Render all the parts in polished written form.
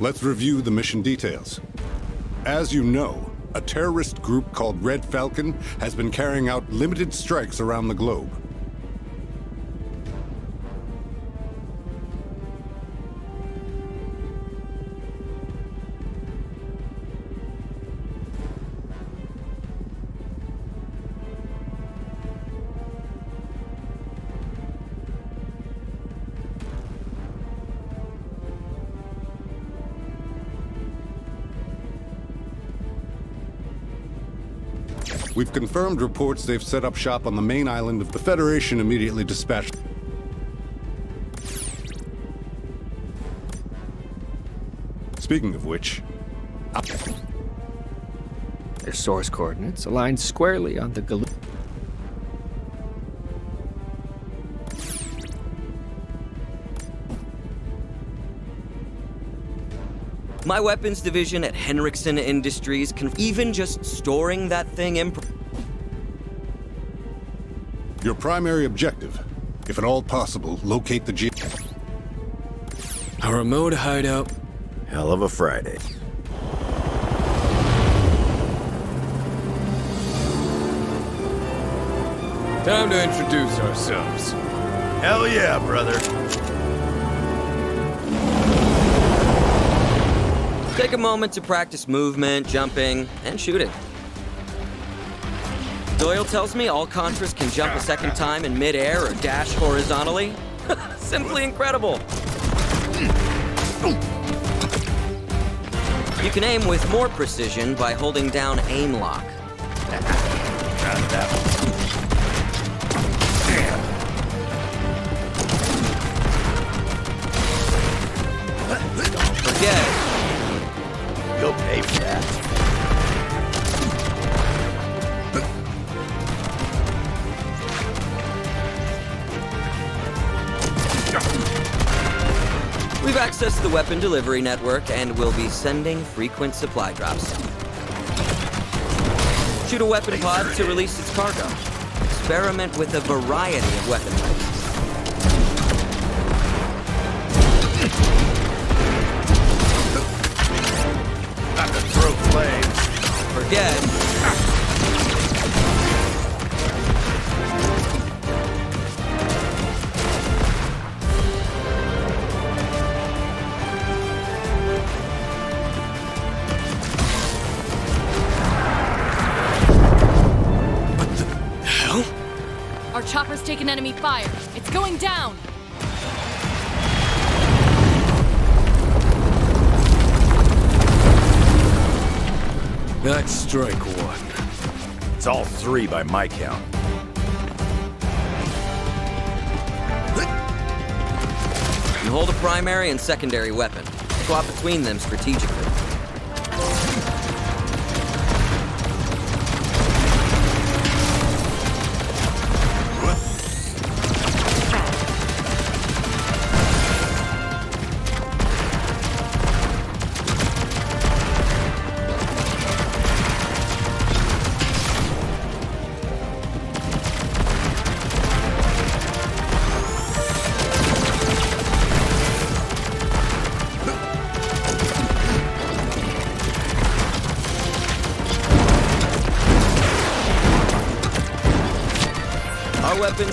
Let's review the mission details. As you know, a terrorist group called Red Falcon has been carrying out limited strikes around the globe. We've confirmed reports they've set up shop on the main island of the Federation immediately dispatched. Speaking of which... Their source coordinates align squarely on the Galu... My weapons division at Henriksen Industries can even just storing that thing in... Your primary objective, if at all possible, locate the G... A remote hideout. Hell of a Friday. Time to introduce ourselves. Hell yeah, brother. Take a moment to practice movement, jumping, and shooting. Doyle tells me all Contras can jump a second time in mid-air or dash horizontally. Simply incredible. You can aim with more precision by holding down aim lock. Don't forget. You'll pay for that. We've accessed the weapon delivery network and will be sending frequent supply drops. Shoot a weapon pod to release its cargo. Experiment with a variety of weapon types. Forget. What the hell? Our chopper's taken enemy fire. It's going down. That's strike one. It's all three by my count. You hold a primary and secondary weapon. Swap between them strategically.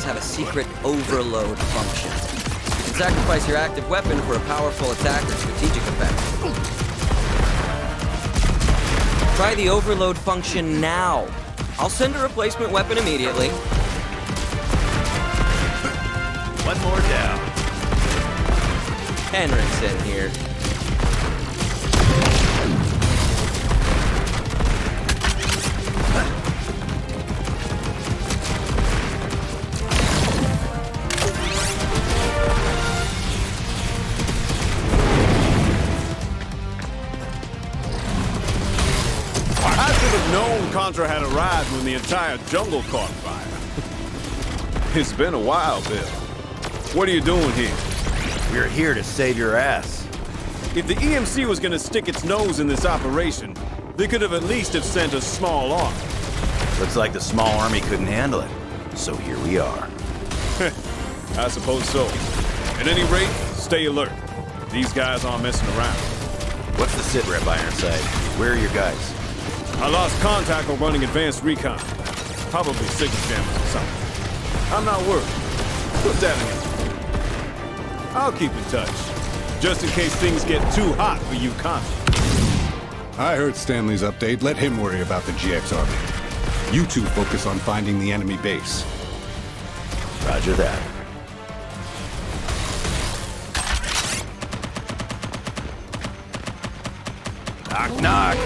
Have a secret overload function. You can sacrifice your active weapon for a powerful attack or strategic effect. Try the overload function now. I'll send a replacement weapon immediately. One more down. Henriksen here. Contra had arrived when the entire jungle caught fire. It's been a while, Bill. What are you doing here? We're here to save your ass. If the EMC was going to stick its nose in this operation, they could have at least have sent a small army. Looks like the small army couldn't handle it, so here we are. I suppose so. At any rate, stay alert. These guys aren't messing around. What's the sit rep, Ironside? Where are your guys? I lost contact on running advanced recon. Probably signal damage or something. I'm not worried. What's happening? I'll keep in touch. Just in case things get too hot for you, Connor. I heard Stanley's update. Let him worry about the GX Army. You two focus on finding the enemy base. Roger that. Knock, knock.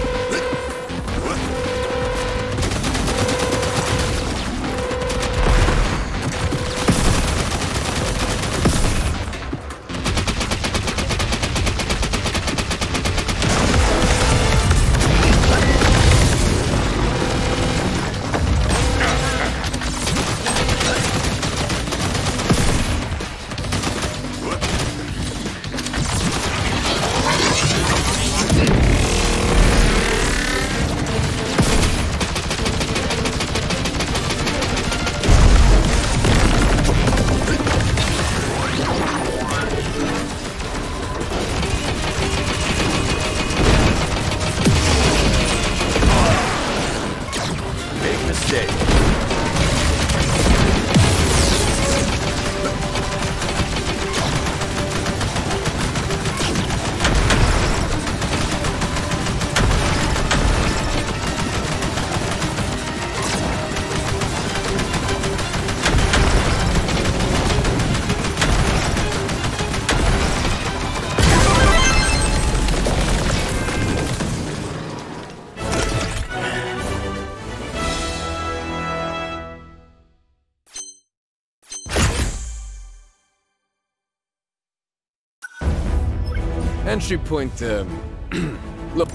Entry point, look.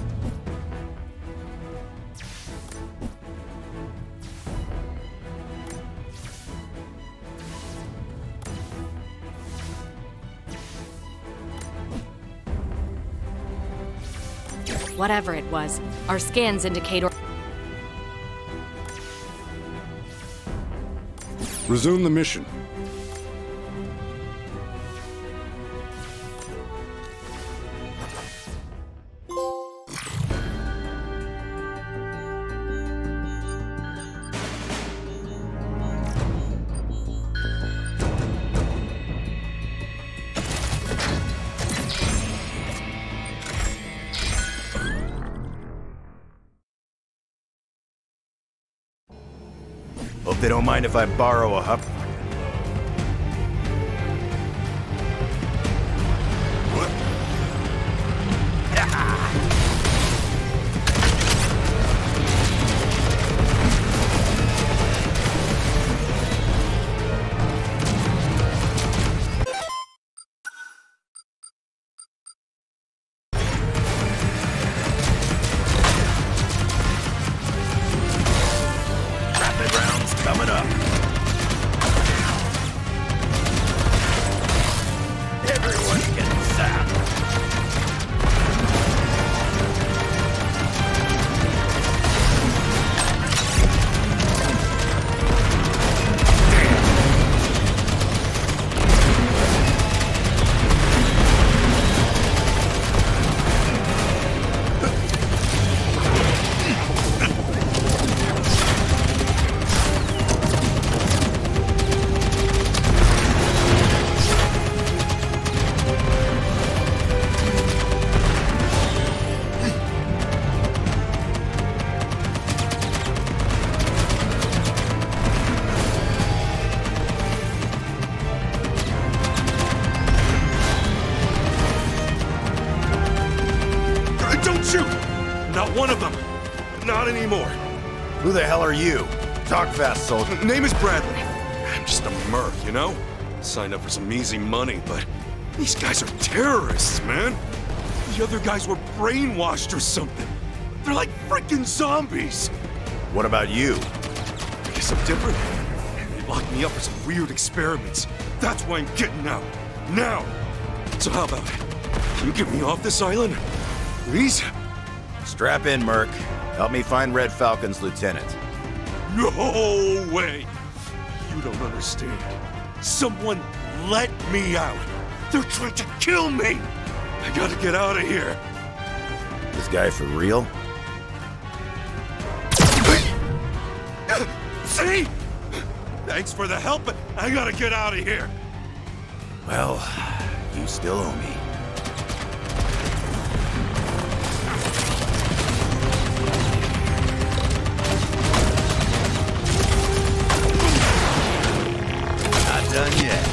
Whatever it was, our scans indicate or... Resume the mission. They don't mind if I borrow a hop. Fast soldier. Name is Bradley. I'm just a merc, you know? Signed up for some easy money, but these guys are terrorists, man. The other guys were brainwashed or something. They're like freaking zombies. What about you? I guess I'm different. They locked me up for some weird experiments. That's why I'm getting out. Now! So how about it? Can you get me off this island? Please? Strap in, merc. Help me find Red Falcon's lieutenant. No way! You don't understand. Someone let me out. They're trying to kill me! I gotta get out of here. This guy for real? See? Thanks for the help, but I gotta get out of here. Well, you still owe me. Not done yet.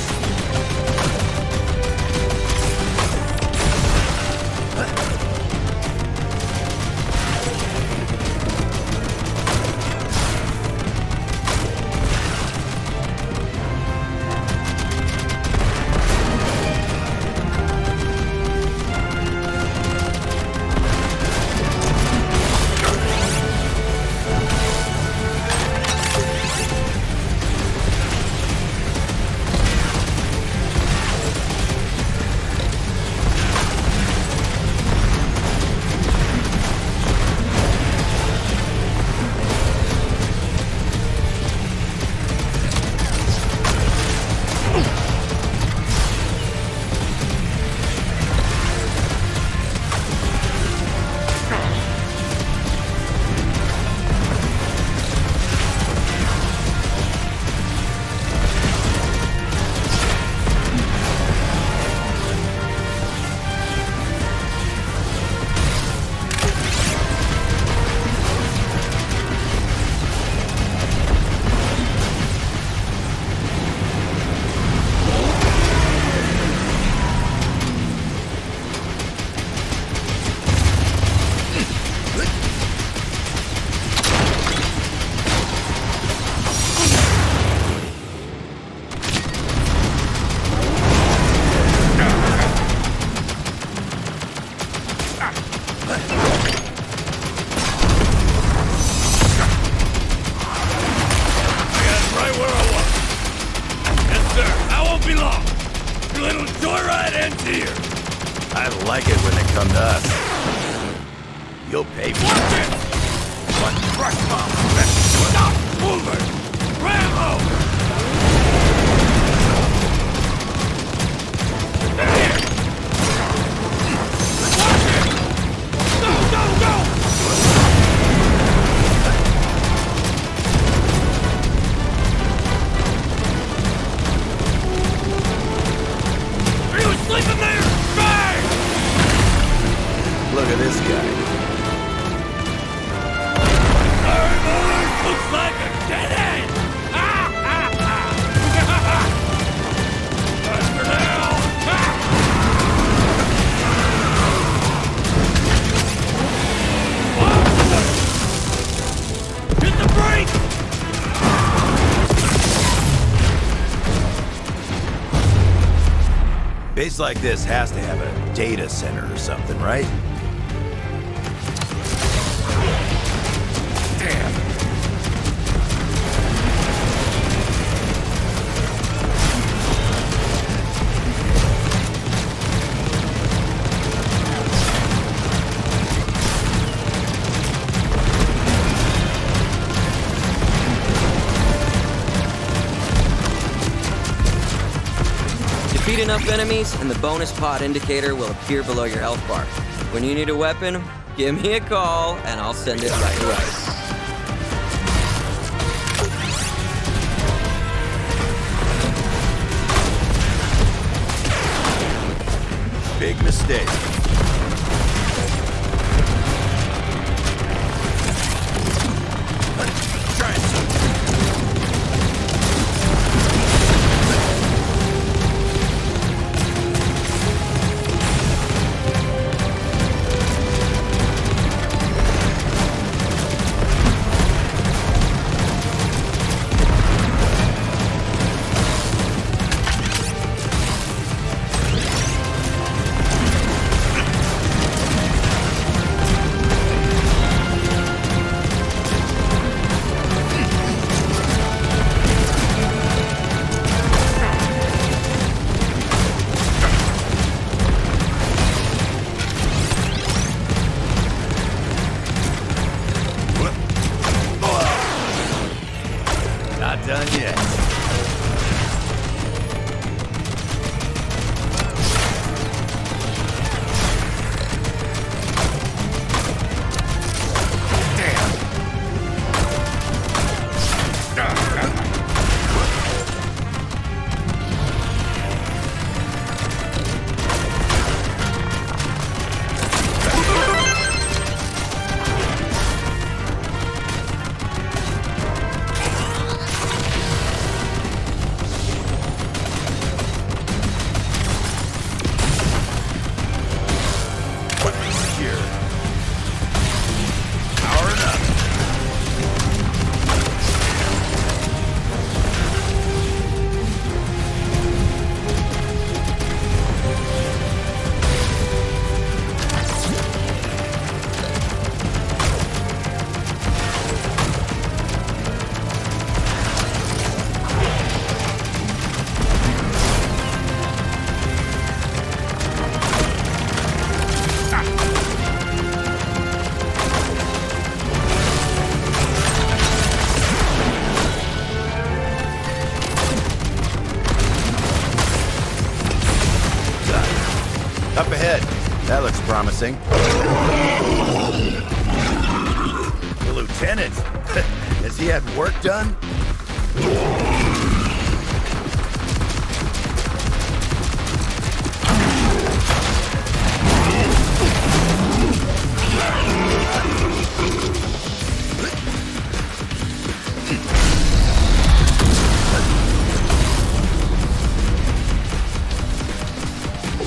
A place like this has to have a data center or something, right? Enough enemies, and the bonus pod indicator will appear below your health bar. When you need a weapon, give me a call, and I'll send it right away. Big mistake. Try it. dead. That looks promising. The lieutenant? Has he had work done?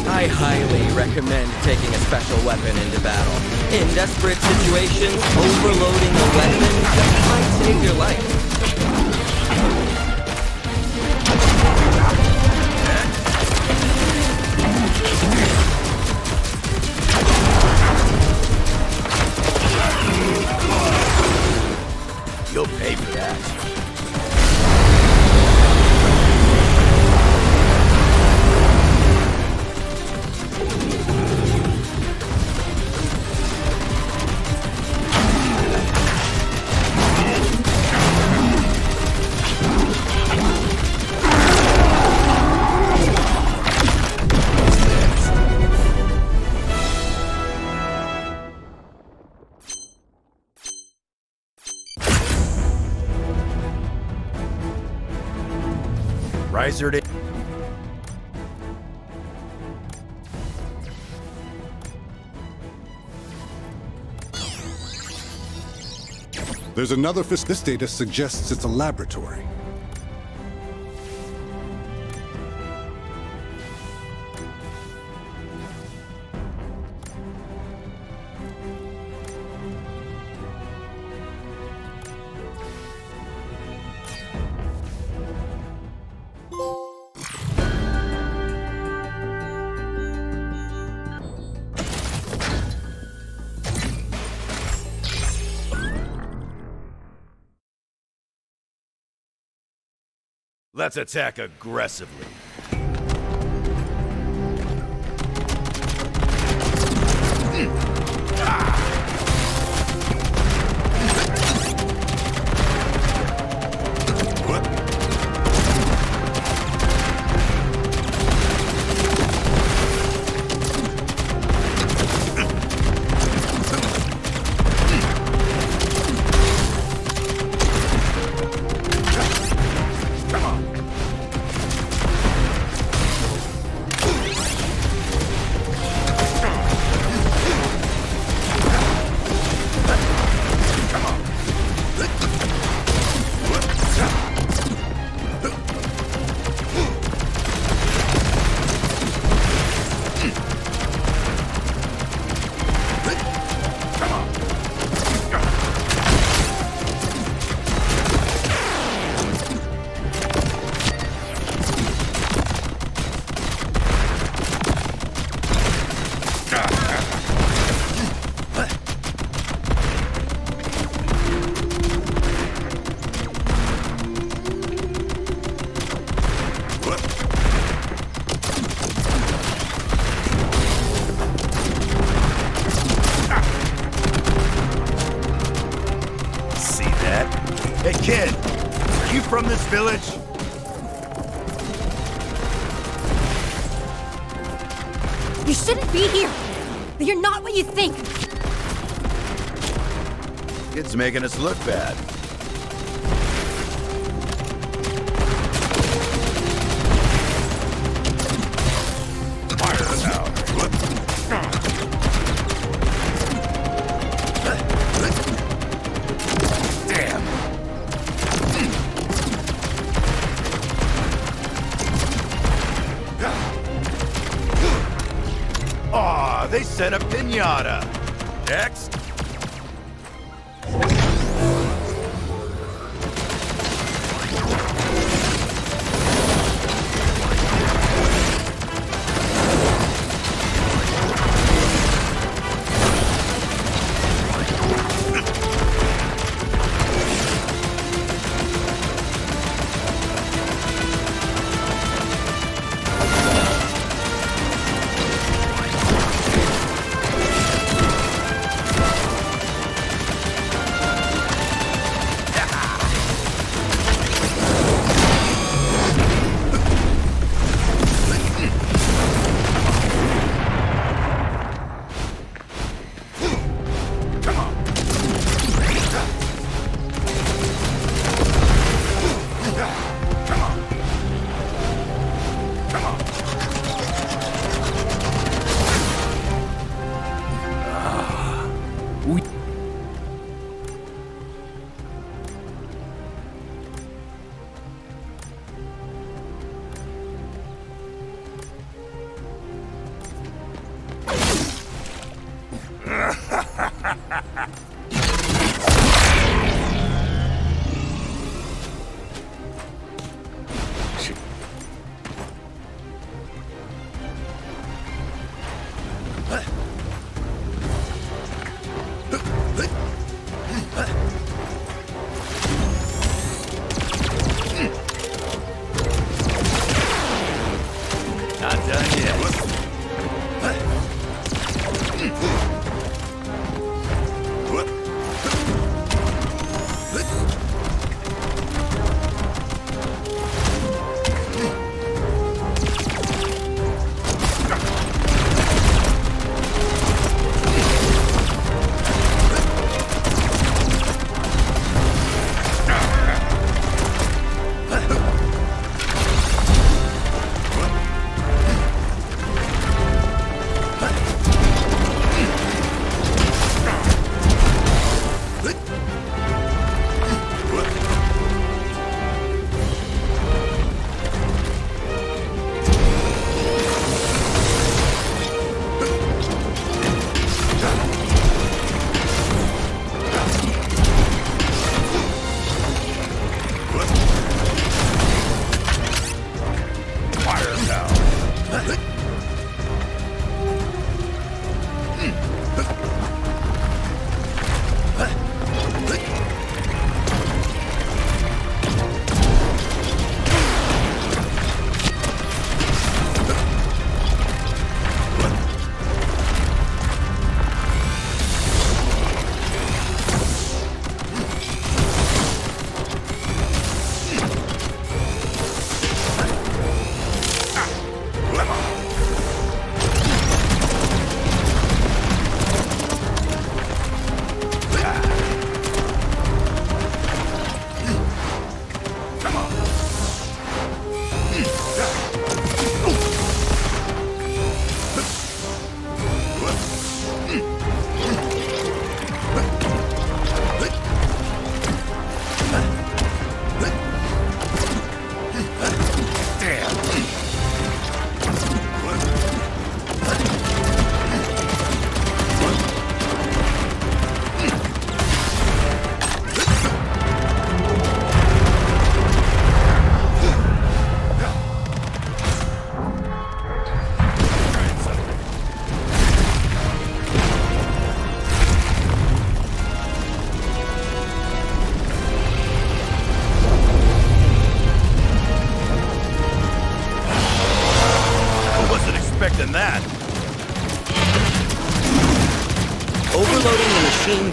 I highly recommend taking a special weapon into battle. In desperate situations, overloading a weapon just might save your life. You'll pay for that. Riser. There's another fist. This data suggests it's a laboratory. Let's attack aggressively. Village. You shouldn't be here. You're not what you think. It's making us look bad. And a pinata. Next. We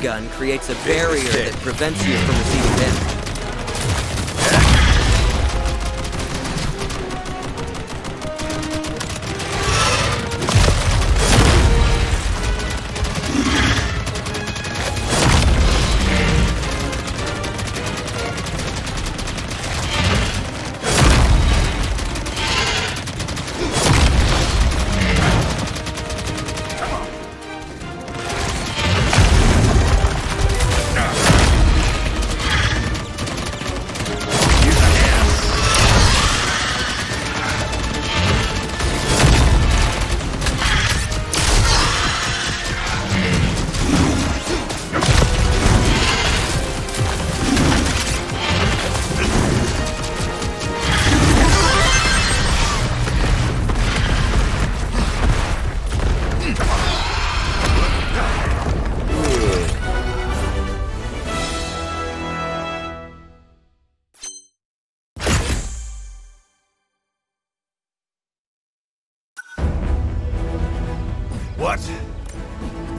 gun creates a barrier that prevents you from receiving damage.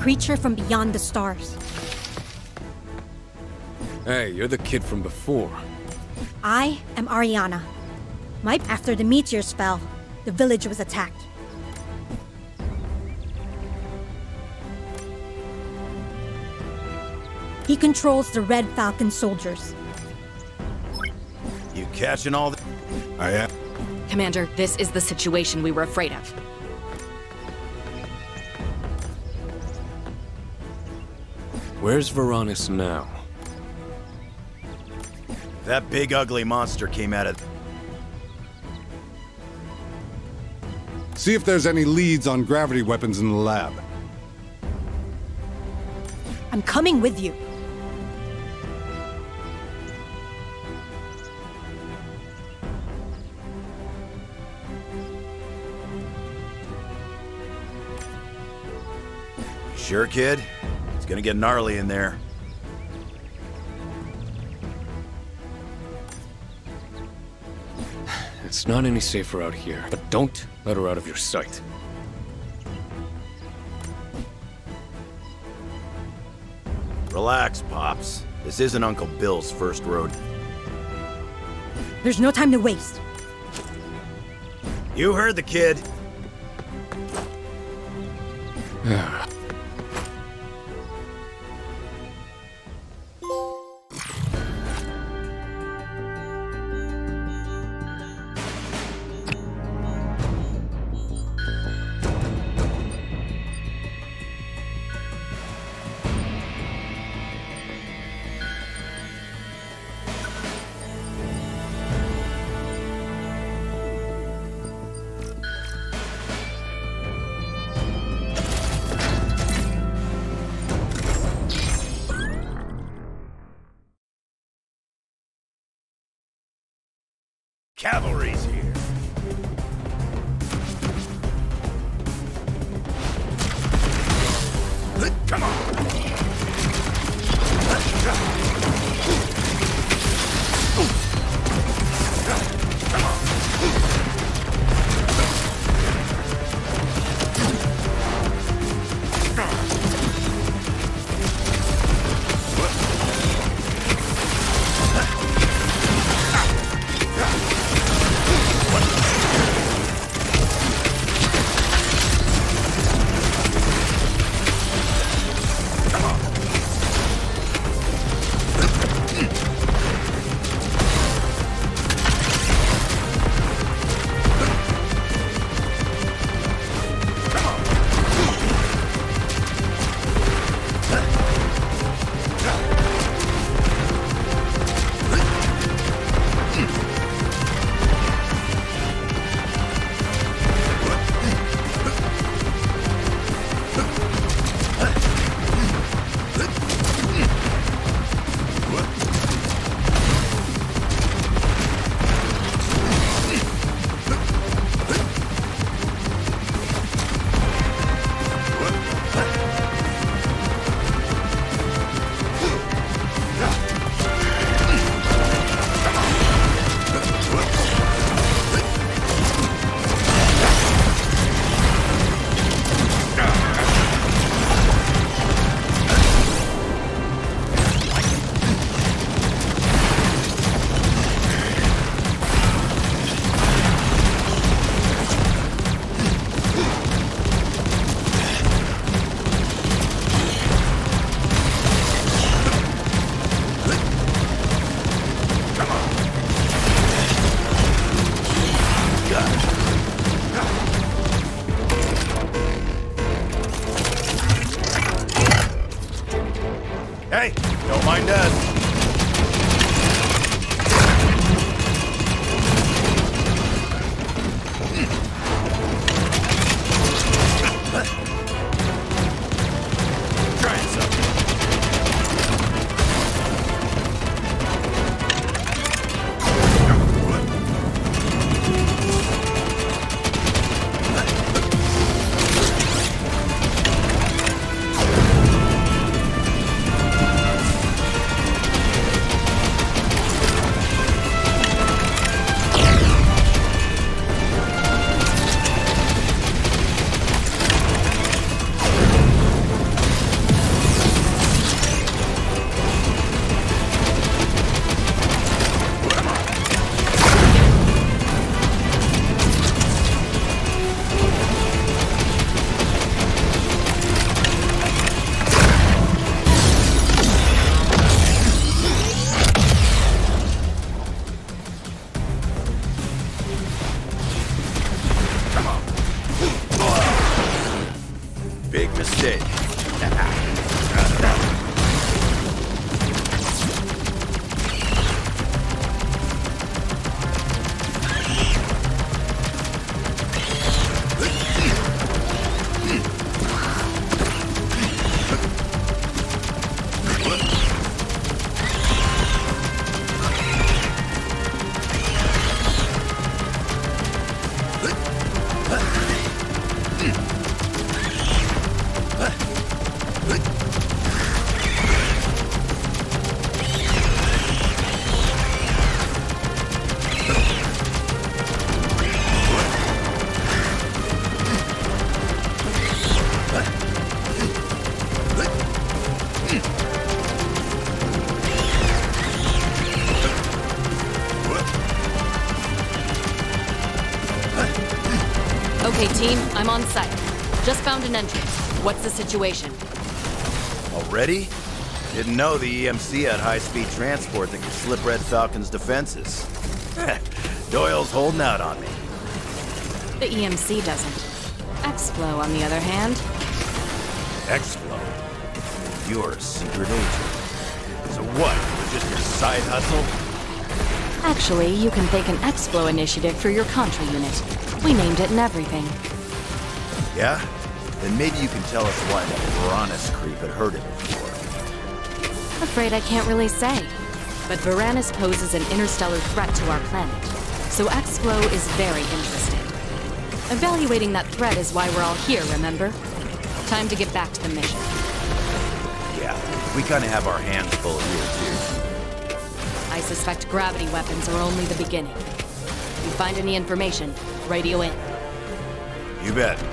Creature from beyond the stars. Hey, you're the kid from before. I am Ariana. After the meteors fell, the village was attacked. He controls the Red Falcon soldiers. You catching all the... I am. Commander, this is the situation we were afraid of. Where's Varanis now? That big ugly monster came at it. See if there's any leads on gravity weapons in the lab. I'm coming with you. Sure, kid? It's gonna get gnarly in there. It's not any safer out here, but don't let her out of your sight. Relax, Pops. This isn't Uncle Bill's first road. There's no time to waste. You heard the kid. Cavalry's here. Come on. Big mistake. Okay, team, I'm on site. Just found an entrance. What's the situation? Already? Didn't know the EMC had high-speed transport that could slip Red Falcon's defenses. Doyle's holding out on me. The EMC doesn't. Xplo, on the other hand... Xplo? You're a secret agent. So what? It was just your side hustle? Actually, you can thank an Xplo initiative for your Contra unit. We named it and everything. Yeah? Then maybe you can tell us why that Varanis creep had heard it before. Afraid I can't really say. But Varanis poses an interstellar threat to our planet, so Xplo is very interested. Evaluating that threat is why we're all here, remember? Time to get back to the mission. Yeah, we kinda have our hands full here, too. I suspect gravity weapons are only the beginning. If you find any information, radio in. You bet.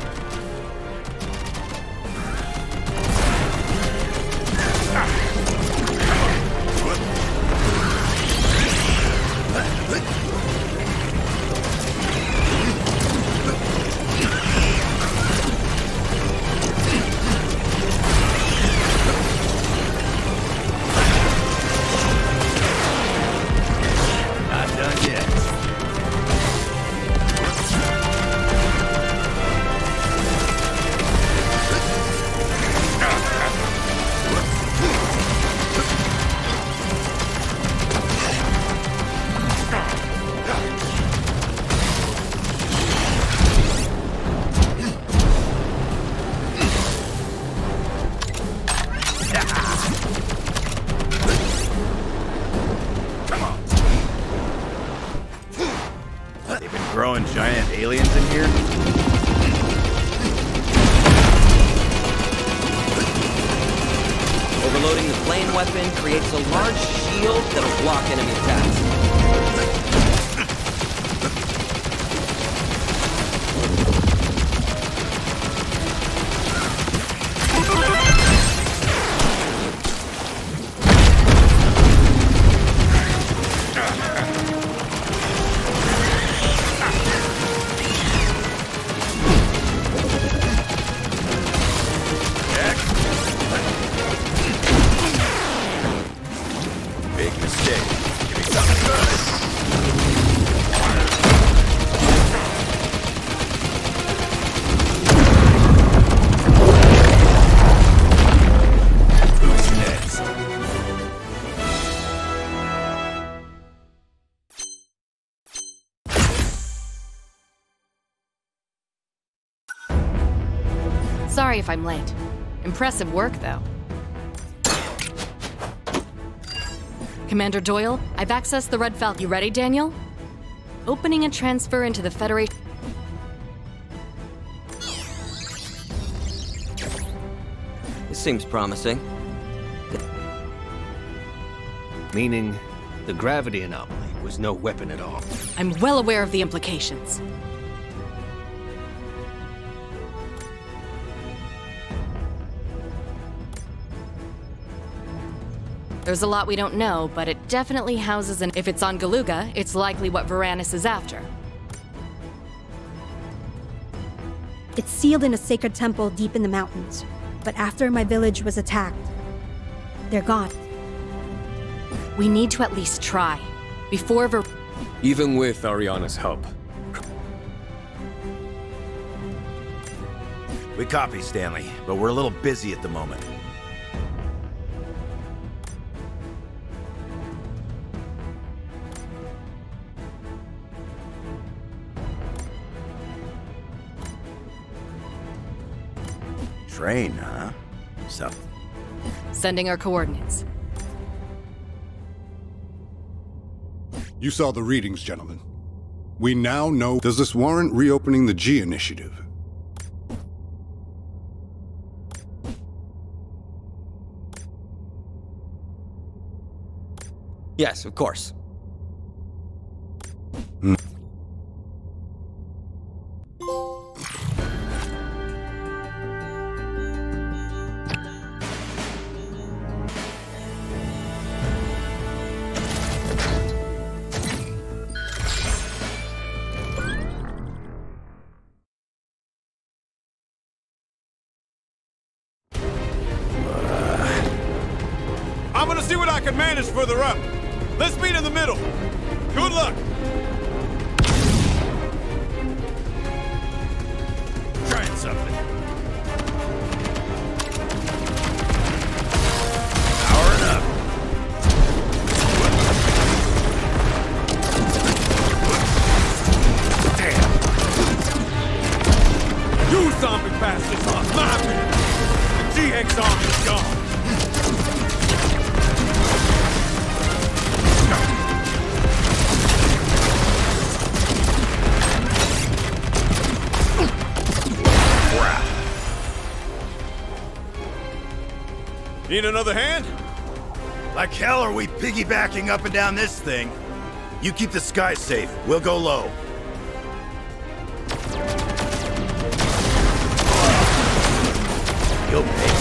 Sorry if I'm late. Impressive work, though. Commander Doyle, I've accessed the Red Falcon. You ready, Daniel? Opening a transfer into the Federation... This seems promising. Meaning, the gravity anomaly was no weapon at all. I'm well aware of the implications. There's a lot we don't know, but it definitely houses an... If it's on Galuga, it's likely what Varanis is after. It's sealed in a sacred temple deep in the mountains, but after my village was attacked, they're gone. We need to at least try, before Even with Ariana's help. We copy, Stanley, but we're a little busy at the moment. Rain, huh? So. Sending our coordinates. You saw the readings, gentlemen. We now know... Does this warrant reopening the G initiative? Yes, of course. see what I can manage further up. Let's meet in the middle. Good luck. Trying something. Power it up. Damn. You zombie bastards are my men. The GX Army is gone. Need another hand? Like hell are we piggybacking up and down this thing? You keep the sky safe. We'll go low. You'll pay for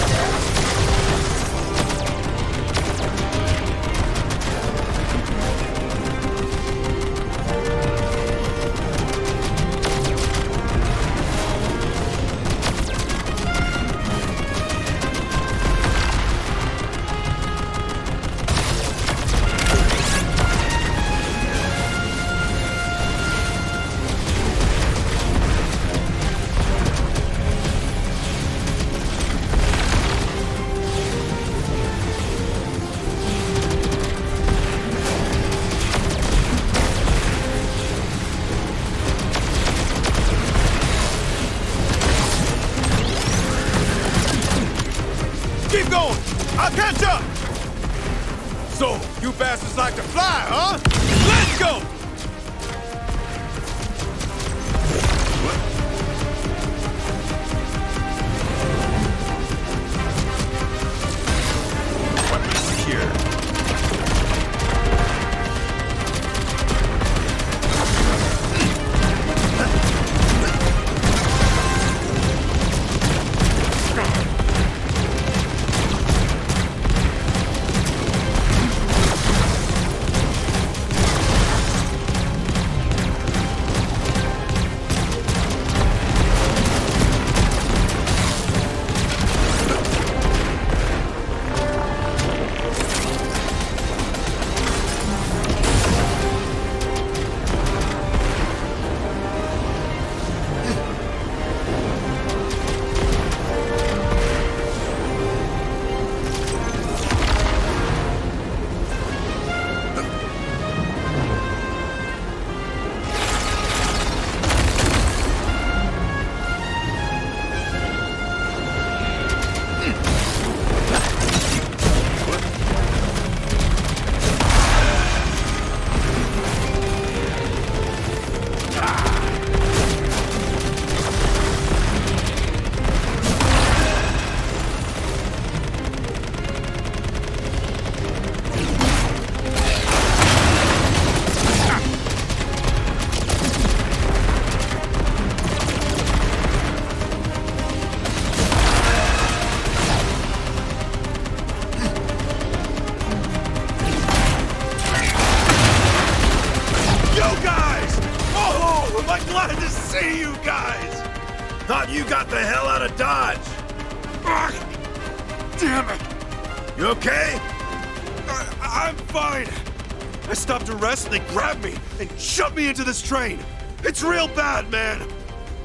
They grabbed me and shoved me into this train. It's real bad, man.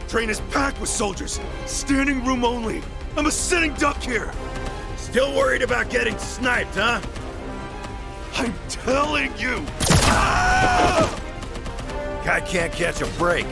Train is packed with soldiers. Standing room only. I'm a sitting duck here. Still worried about getting sniped, huh? I'm telling you. Ah! Guy can't catch a break.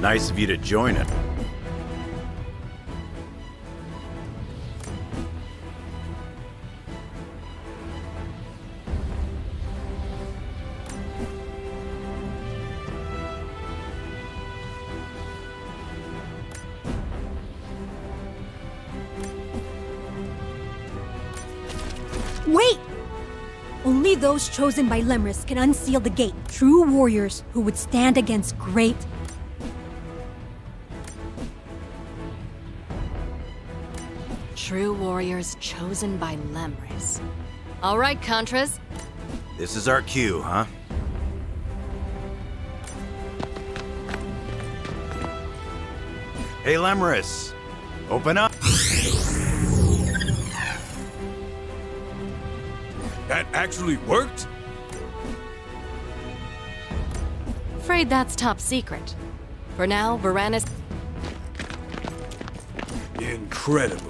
Nice of you to join it. Wait! Only those chosen by Lemris can unseal the gate. True warriors who would stand against great warriors chosen by Lemris. All right, Contras. This is our cue, huh? Hey, Lemris, open up. That actually worked? Afraid that's top secret. For now, Varanis. Incredible.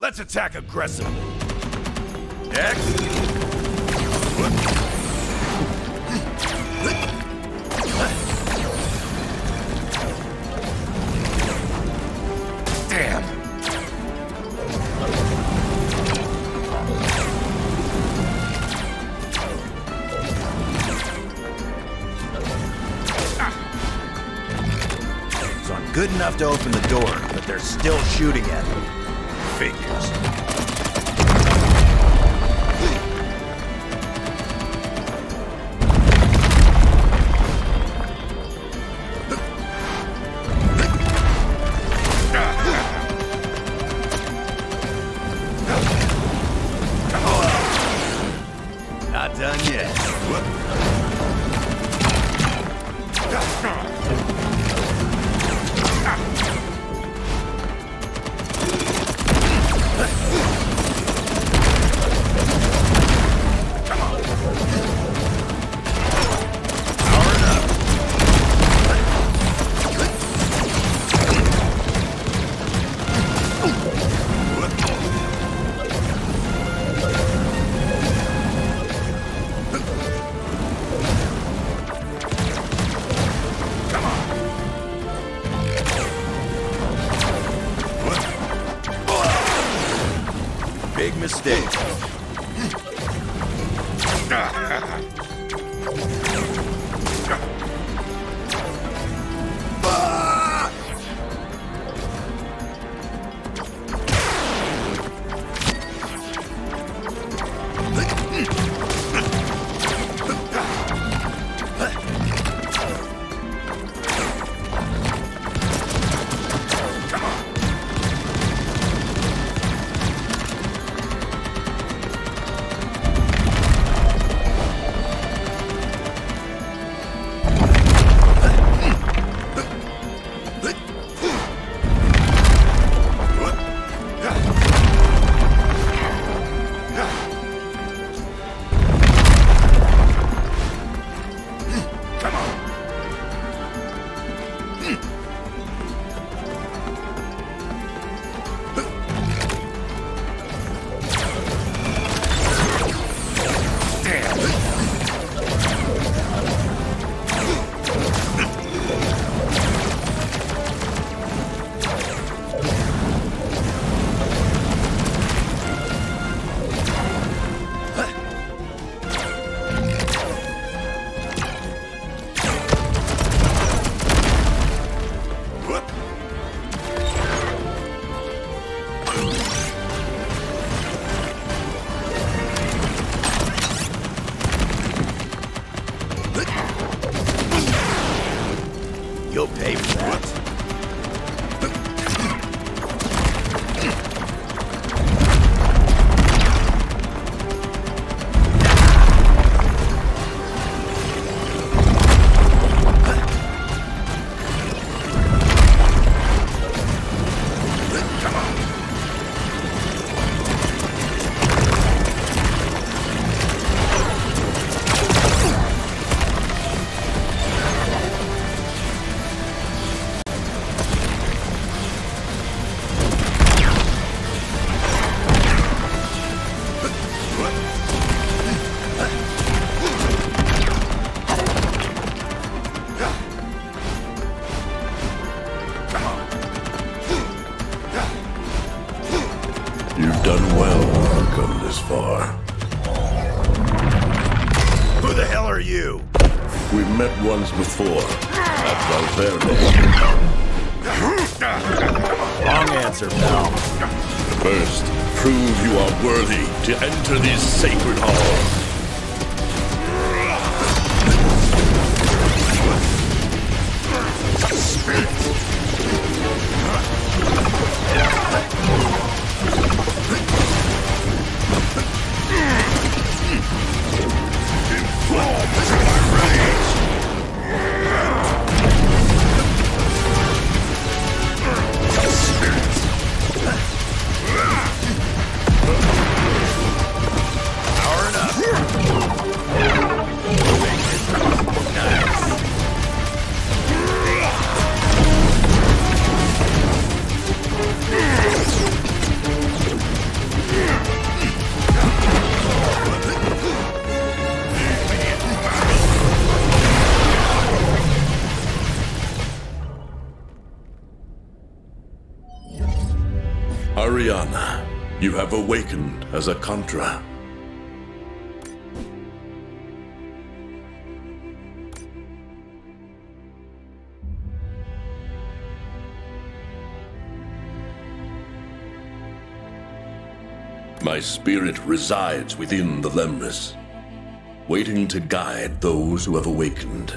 Let's attack aggressively. Damn. So I'm good enough to open the door, but they're still shooting at me. Figures. Hour and up. Ariana, you have awakened as a Contra. My spirit resides within the Lemris, waiting to guide those who have awakened.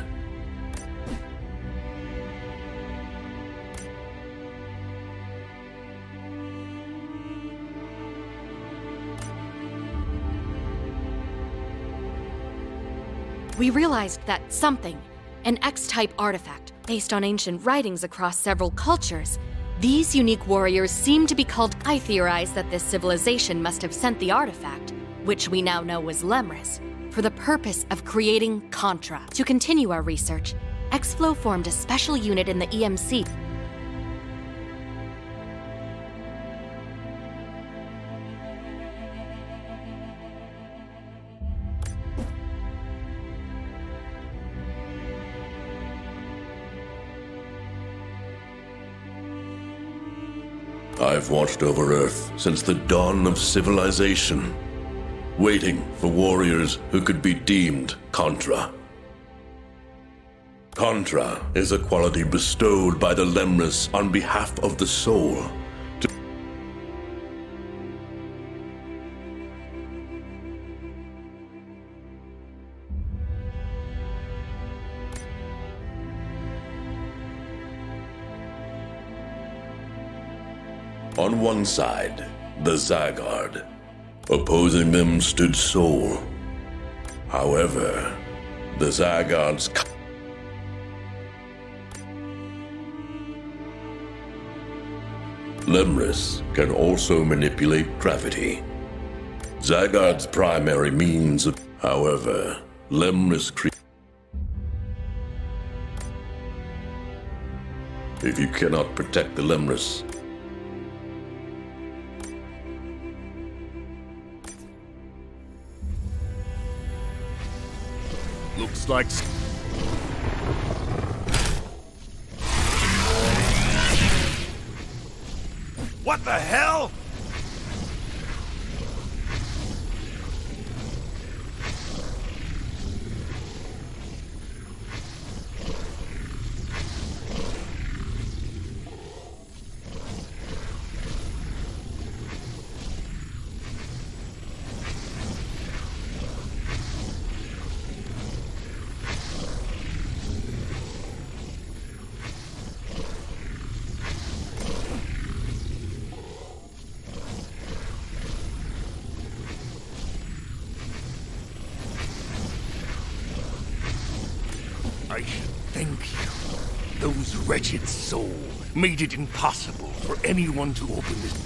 We realized that something, an X-type artifact based on ancient writings across several cultures. These unique warriors seem to be called. I theorize that this civilization must have sent the artifact, which we now know was Lemris, for the purpose of creating Contra. To continue our research, Xplo formed a special unit in the EMC. I've watched over Earth since the dawn of civilization, waiting for warriors who could be deemed Contra. Contra is a quality bestowed by the Lemris on behalf of the soul. On one side, the Zygarde. Opposing them stood Soul. However, the Zygarde's Lemris can also manipulate gravity. Zygarde's primary means of... However, Lemris If you cannot protect the Lemris, looks like... What the hell?! Its soul made it impossible for anyone to open this.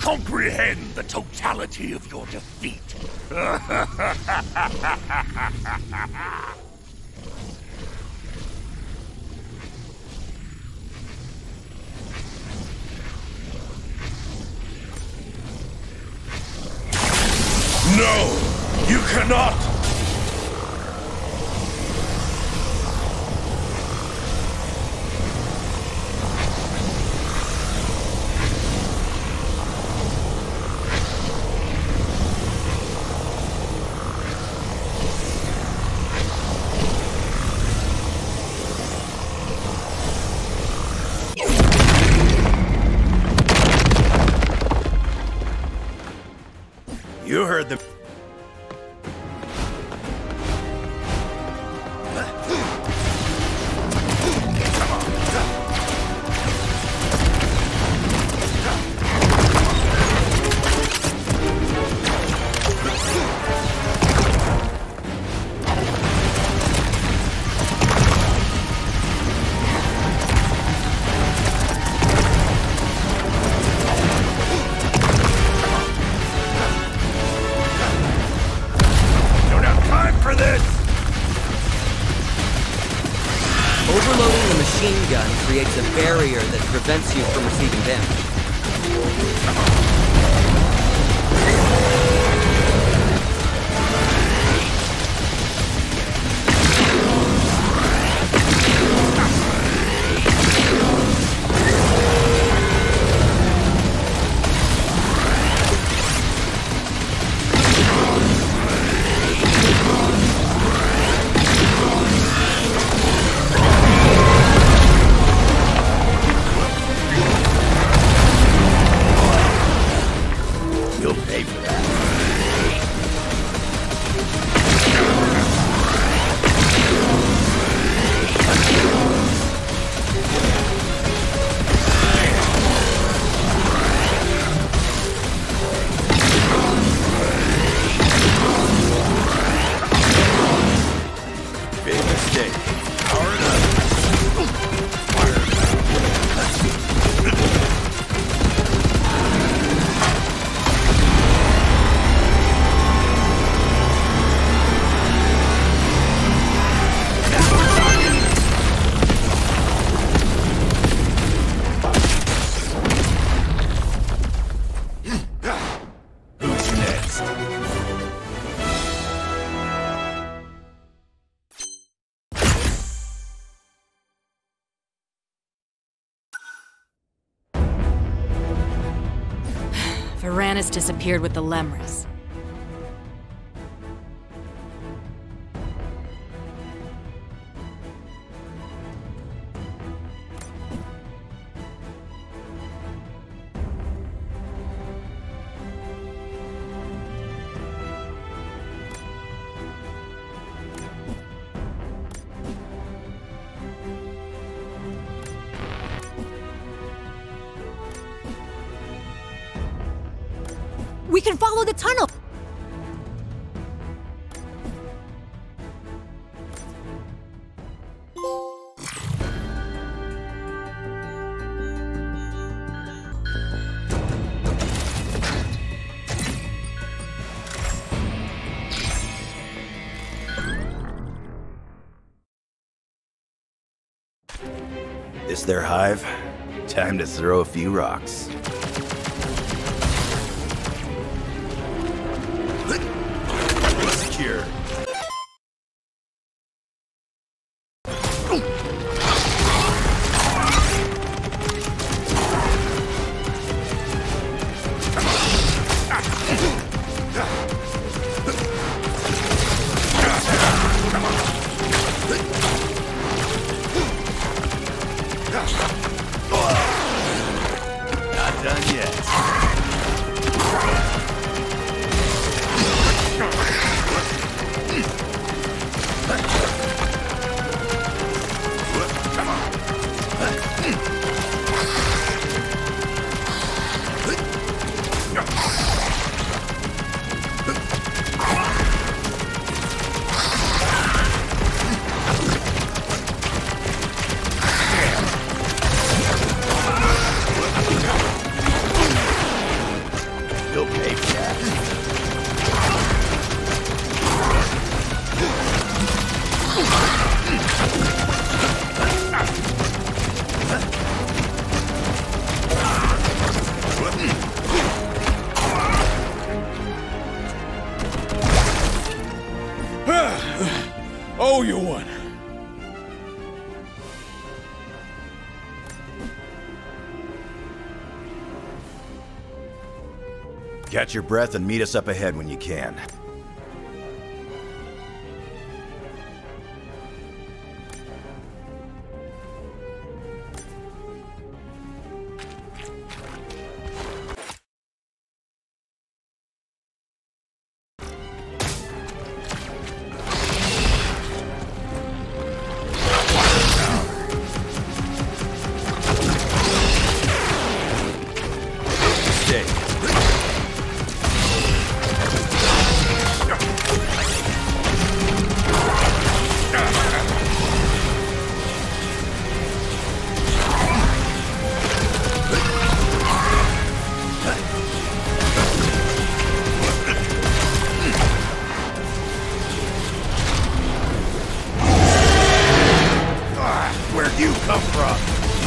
Comprehend the totality of your defeat. No, you cannot. creates a barrier that prevents you from receiving damage. Varanis disappeared with the Lemris. We can follow the tunnel! This their hive? Time to throw a few rocks. Catch your breath and meet us up ahead when you can. Where'd you come from?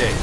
day.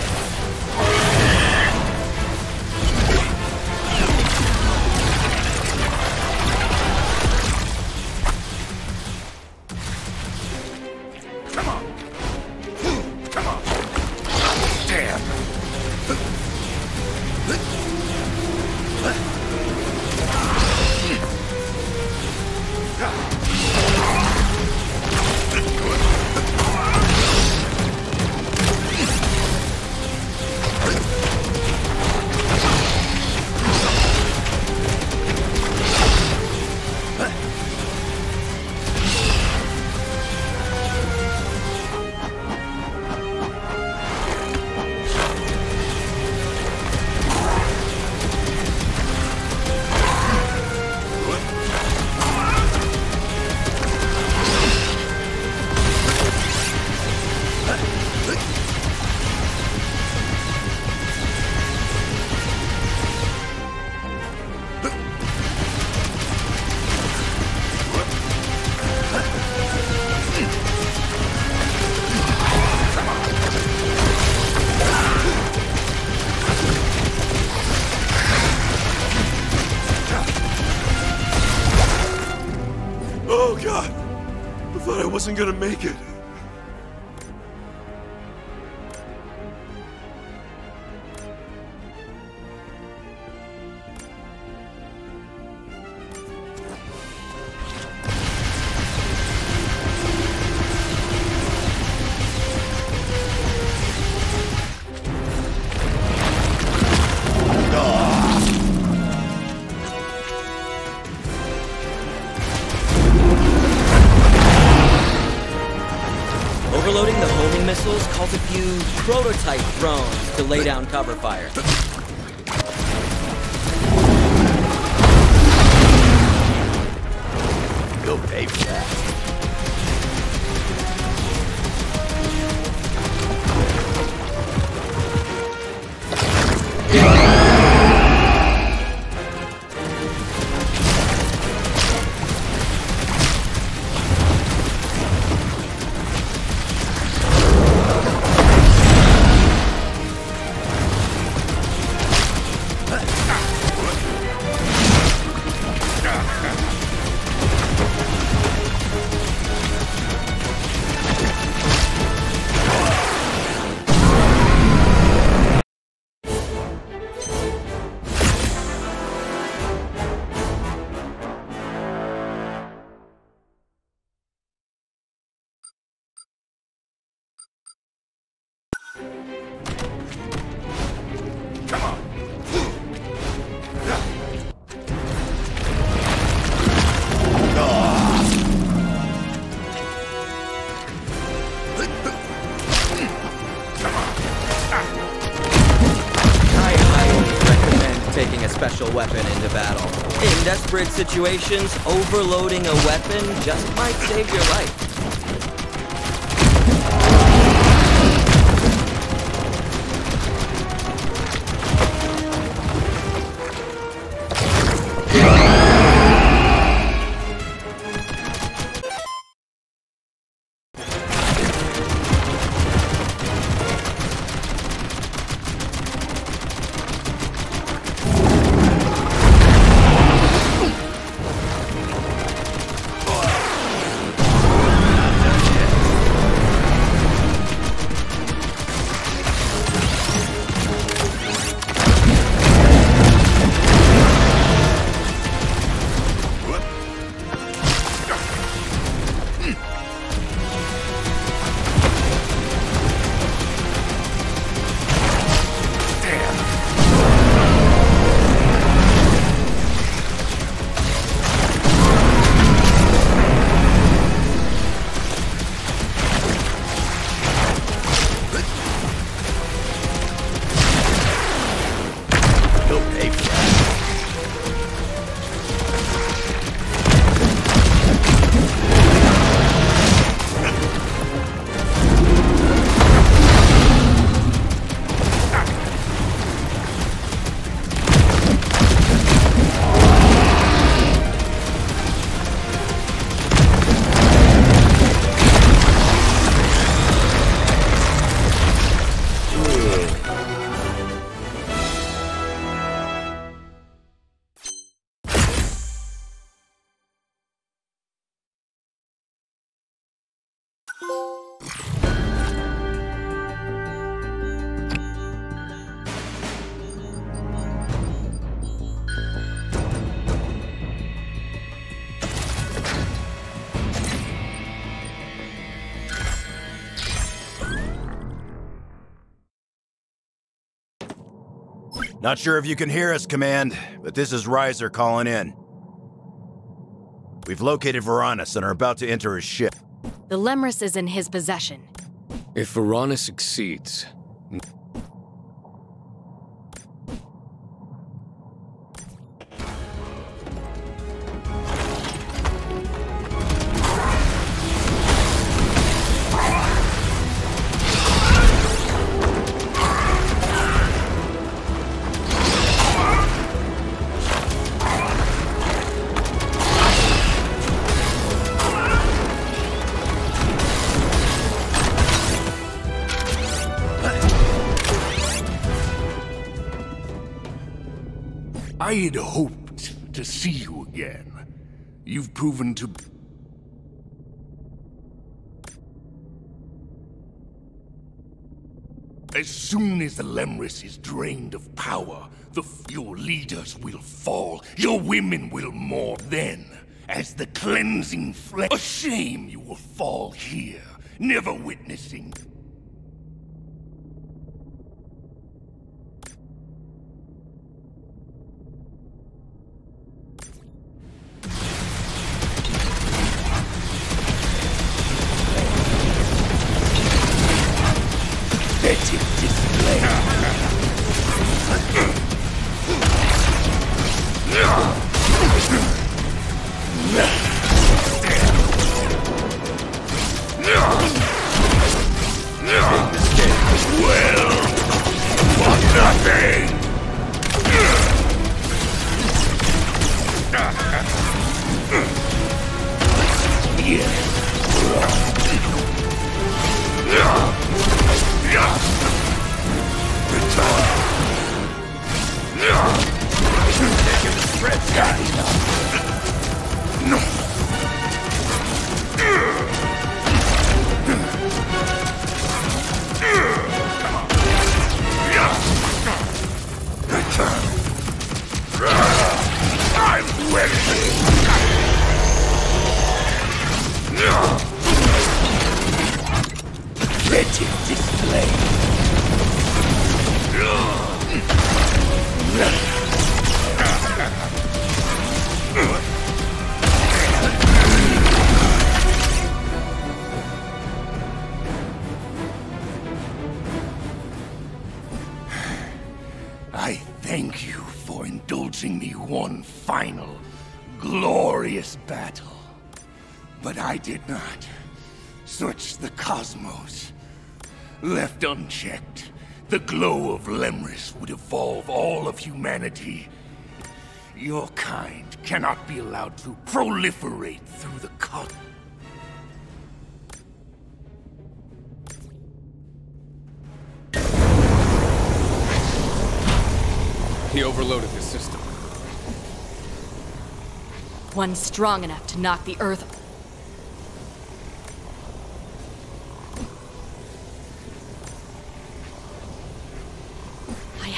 I wasn't gonna make it. Prototype drones to lay down cover fire. Go pay for situations, overloading a weapon just might save your life. Not sure if you can hear us, Command, but this is Riser calling in. We've located Varanis and are about to enter his ship. The Lemris is in his possession. If Varanis succeeds... I had hoped to see you again. You've proven to be... As soon as the Lemris is drained of power, your leaders will fall, your women will mourn. Then, as the cleansing flesh... A shame you will fall here, never witnessing... Left unchecked, the glow of Lemris would evolve all of humanity. Your kind cannot be allowed to proliferate through the cut. He overloaded his system. One strong enough to knock the Earth off.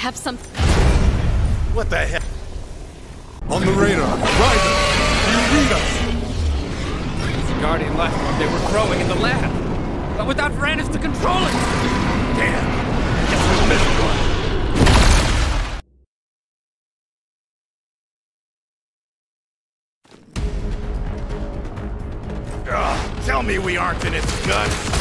Have some... What the heck? On the radar, Riser! You read us! The Guardian left while they were growing in the lab, but without Varanis to control it! Damn! This is miserable! Ugh, tell me we aren't in its guts!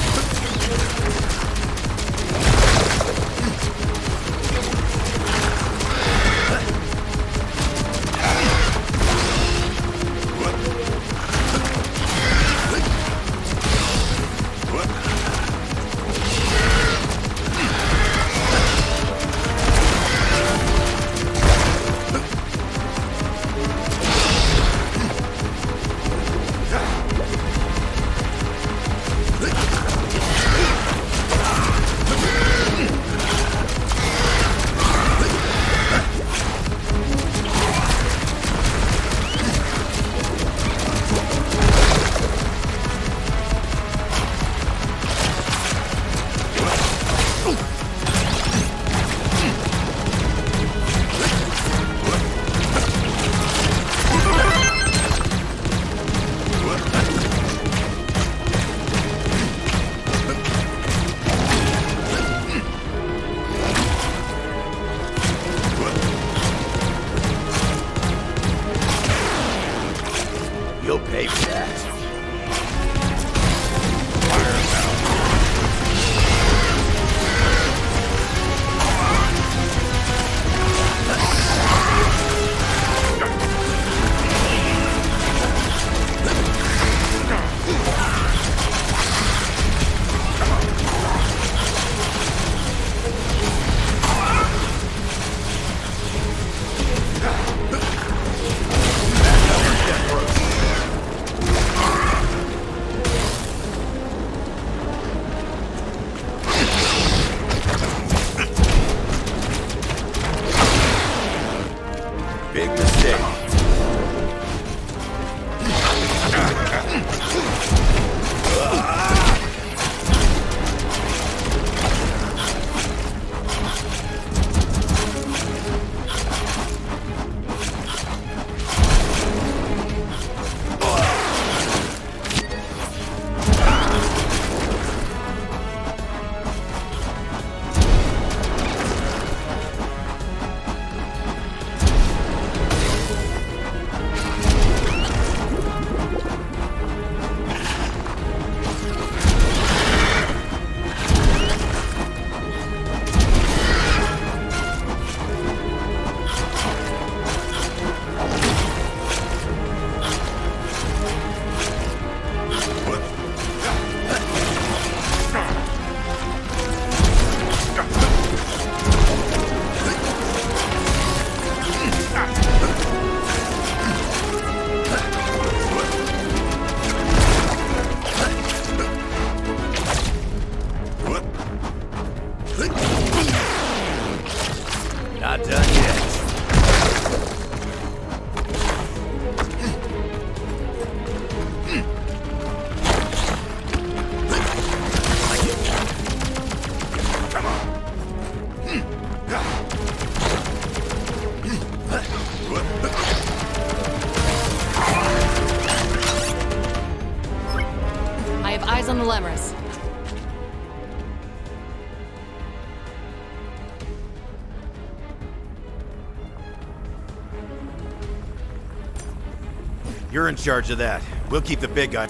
You're in charge of that. We'll keep the big guy.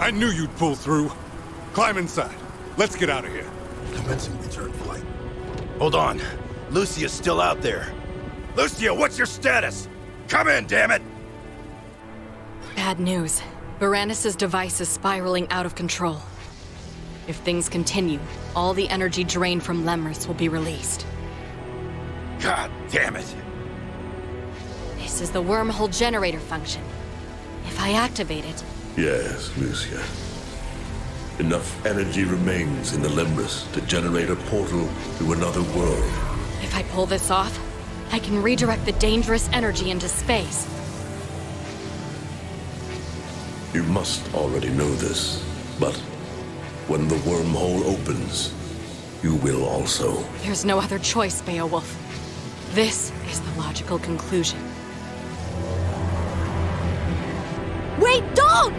I knew you'd pull through. Climb inside. Let's get out of here. Commencing return flight. Hold on. Lucia's still out there. Lucia, what's your status? Come in, damn it! Bad news. Varanis' device is spiraling out of control. If things continue, all the energy drained from Lemris will be released. God damn it! This is the wormhole generator function. If I activate it... Yes, Lucia. Enough energy remains in the Lemris to generate a portal to another world. If I pull this off, I can redirect the dangerous energy into space. You must already know this, but when the wormhole opens, you will also. There's no other choice, Beowulf. This is the logical conclusion. Wait, don't!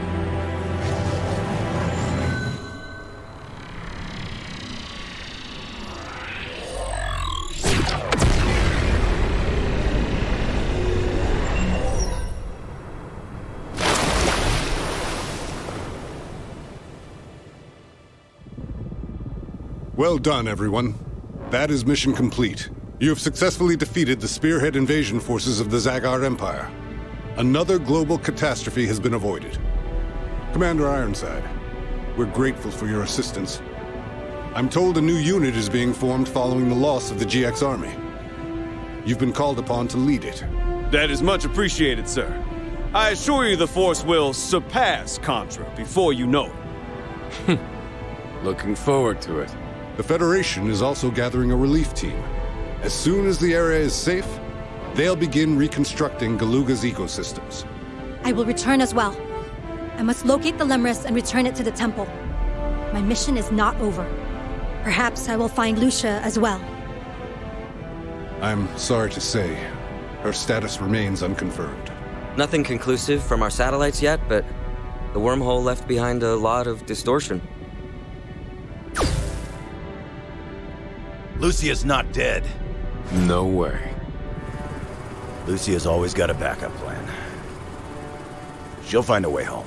Well done, everyone. That is mission complete. You have successfully defeated the Spearhead invasion forces of the Zagar Empire. Another global catastrophe has been avoided. Commander Ironside, we're grateful for your assistance. I'm told a new unit is being formed following the loss of the GX Army. You've been called upon to lead it. That is much appreciated, sir. I assure you the force will surpass Contra before you know it. Looking forward to it. The Federation is also gathering a relief team. As soon as the area is safe, they'll begin reconstructing Galuga's ecosystems. I will return as well. I must locate the Lemris and return it to the temple. My mission is not over. Perhaps I will find Lucia as well. I'm sorry to say, her status remains unconfirmed. Nothing conclusive from our satellites yet, but the wormhole left behind a lot of distortion. Lucia's not dead. No way. Lucia's always got a backup plan. She'll find a way home.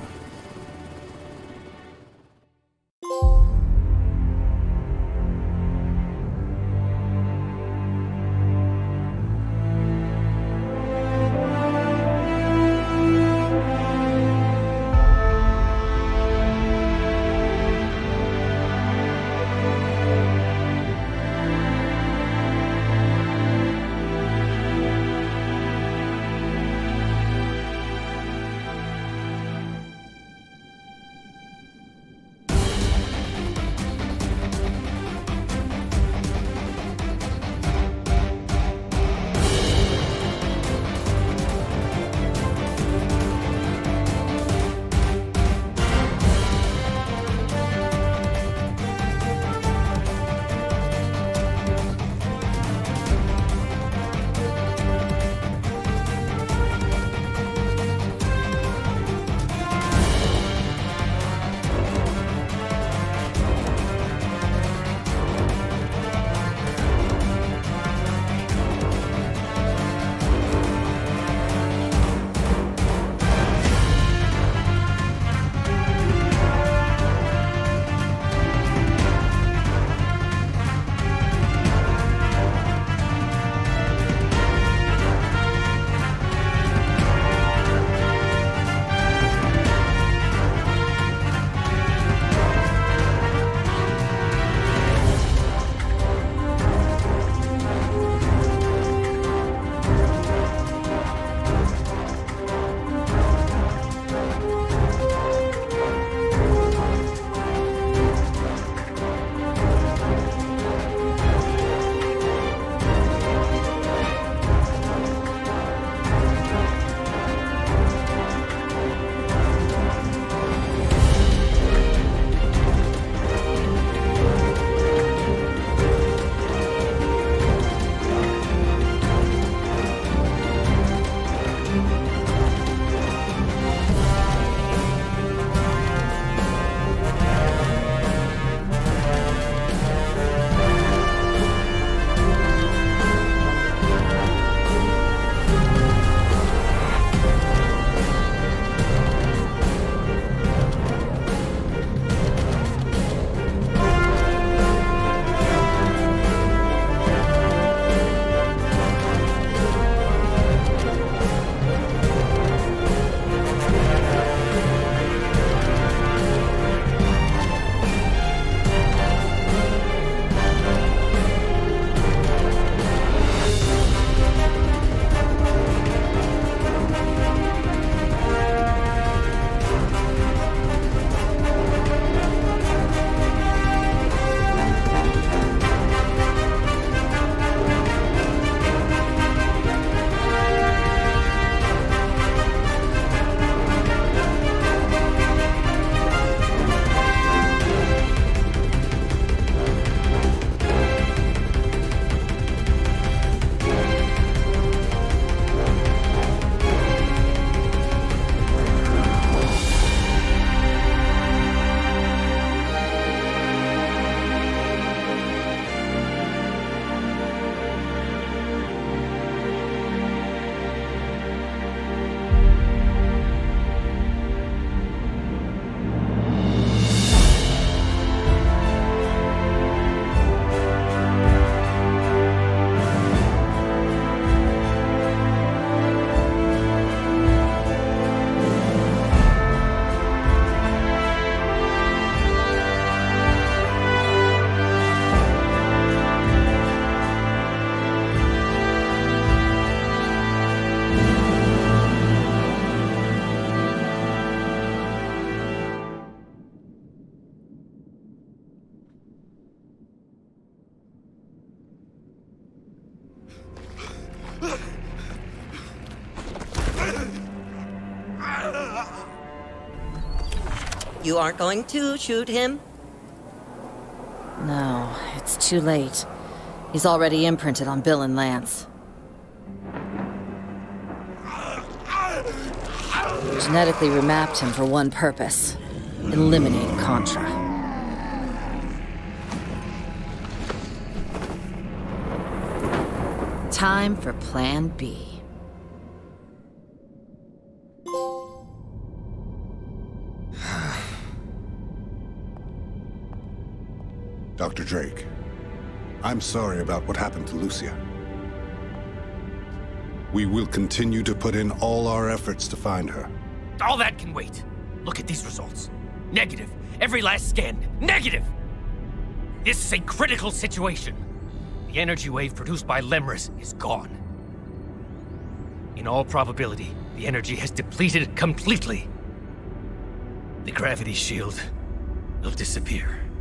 You aren't going to shoot him? No, it's too late. He's already imprinted on Bill and Lance. We genetically remapped him for one purpose. Eliminate Contra. Time for Plan B. Dr. Drake, I'm sorry about what happened to Lucia. We will continue to put in all our efforts to find her. All that can wait. Look at these results. Negative. Every last scan. Negative! This is a critical situation. The energy wave produced by Lemris is gone. In all probability, the energy has depleted completely. The gravity shield will disappear.